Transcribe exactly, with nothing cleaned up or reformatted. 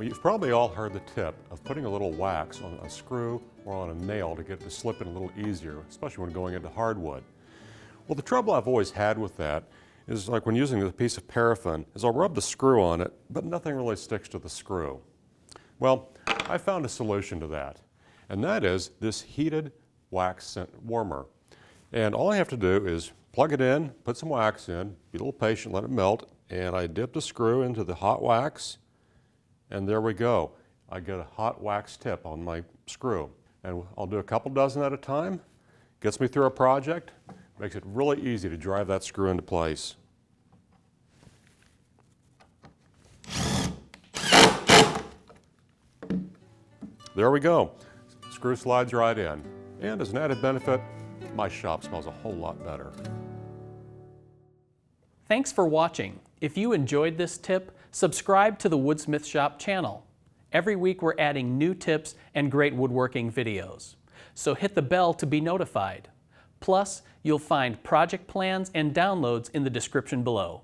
Well, you've probably all heard the tip of putting a little wax on a screw or on a nail to get it to slip in a little easier, especially when going into hardwood. Well, the trouble I've always had with that is, like when using a piece of paraffin, is I'll rub the screw on it, but nothing really sticks to the screw. Well, I found a solution to that, and that is this heated wax scent warmer. And all I have to do is plug it in, put some wax in, be a little patient, let it melt, and I dip the screw into the hot wax, and there we go. I get a hot wax tip on my screw. And I'll do a couple dozen at a time, gets me through a project, makes it really easy to drive that screw into place. There we go. Screw slides right in. And as an added benefit, my shop smells a whole lot better. Thanks for watching. If you enjoyed this tip, subscribe to the Woodsmith Shop channel. Every week we're adding new tips and great woodworking videos. So hit the bell to be notified. Plus, you'll find project plans and downloads in the description below.